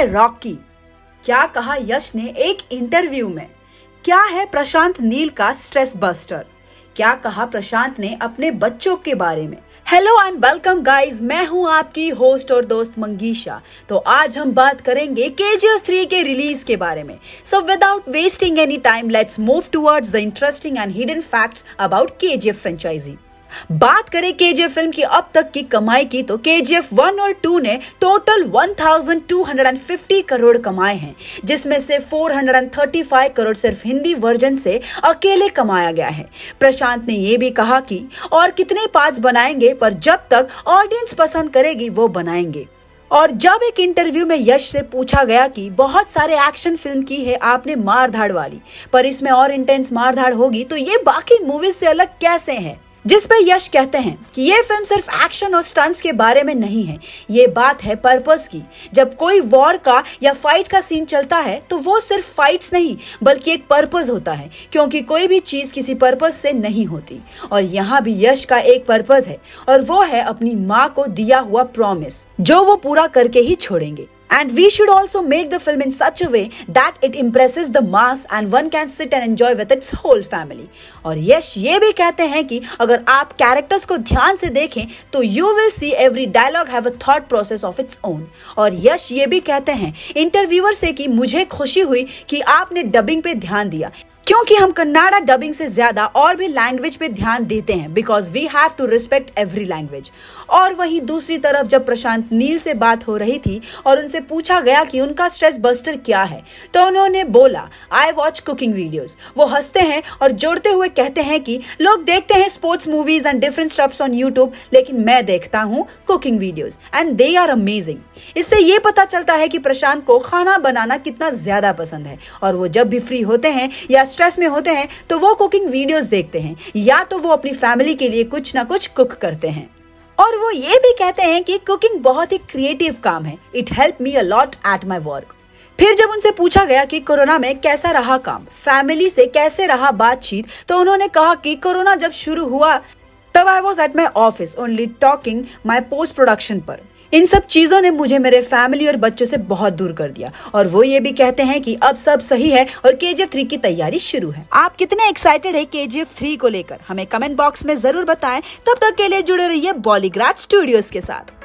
है रॉकी, क्या कहा यश ने एक इंटरव्यू में, क्या है प्रशांत नील का स्ट्रेस बस्टर, क्या कहा प्रशांत ने अपने बच्चों के बारे में। हेलो एंड वेलकम गाइज, मैं हूं आपकी होस्ट और दोस्त मंगीशा। तो आज हम बात करेंगे KGF 3 के रिलीज के बारे में। So without wasting any time let's move towards the interesting and hidden facts about KGF franchise. बात करें KGF फिल्म की अब तक की कमाई की तो KGF 1 और 2 ने टोटल 1250 करोड़ कमाए हैं, जिसमें से 435 करोड़ सिर्फ हिंदी वर्जन से अकेले कमाया गया है। प्रशांत ने यह भी कहा कि और कितने पार्ट्स बनाएंगे, पर जब तक ऑडियंस पसंद करेगी वो बनाएंगे। और जब एक इंटरव्यू में यश से पूछा गया कि बहुत सारे एक्शन फिल्म की है आपने मारधाड़ वाली, पर इसमें और इंटेंस मारधाड़ होगी तो ये बाकी मूवीज से अलग कैसे है, जिस पे यश कहते हैं कि ये फिल्म सिर्फ एक्शन और स्टंट्स के बारे में नहीं है, ये बात है पर्पस की। जब कोई वॉर का या फाइट का सीन चलता है तो वो सिर्फ फाइट्स नहीं बल्कि एक पर्पस होता है, क्योंकि कोई भी चीज किसी पर्पस से नहीं होती। और यहाँ भी यश का एक पर्पस है और वो है अपनी माँ को दिया हुआ प्रॉमिस, जो वो पूरा करके ही छोड़ेंगे। And we should also make the film in such a way that it impresses the mass and one can sit and enjoy with its whole family. और यश ये भी कहते हैं कि अगर आप कैरेक्टर्स को ध्यान से देखें तो you will see every dialogue have a thought process of its own. और यश ये भी कहते हैं इंटरव्यूअर से कि मुझे खुशी हुई कि आपने डबिंग पे ध्यान दिया, क्योंकि हम कन्नाडा डबिंग से ज्यादा और भी लैंग्वेज पे ध्यान देते हैं, because we have to respect every language. और वहीं दूसरी तरफ जब प्रशांत नील से बात हो रही थी और उनसे पूछा गया कि उनका स्ट्रेस बस्टर क्या है तो उन्होंने बोला आई वॉच कुकिंग वीडियोस। वो हंसते हैं और जोड़ते हुए कहते हैं कि लोग देखते हैं sports movies and different stuffs on YouTube, लेकिन मैं देखता हूँ cooking videos and they are amazing. इससे ये पता चलता है कि प्रशांत को खाना बनाना कितना ज्यादा पसंद है और वो जब भी फ्री होते हैं या स्ट्रेस में होते हैं तो वो कुकिंग वीडियोस देखते हैं या तो वो अपनी फैमिली के लिए कुछ ना कुछ कुक करते हैं। और वो ये भी कहते हैं कि कुकिंग बहुत ही क्रिएटिव काम है, it help me a lot at my work. फिर जब उनसे पूछा गया कि कोरोना में कैसा रहा काम, फैमिली से कैसे रहा बातचीत, तो उन्होंने कहा कि कोरोना जब शुरू हुआ तब I was at my office only talking my post production पर। इन सब चीज़ों ने मुझे मेरे फैमिली और बच्चों से बहुत दूर कर दिया। और वो ये भी कहते हैं कि अब सब सही है और KGF 3 की तैयारी शुरू है। आप कितने एक्साइटेड हैं KGF 3 को लेकर, हमें कमेंट बॉक्स में जरूर बताएं। तब तक के लिए जुड़े रहिए बॉलीग्राड स्टूडियोज के साथ।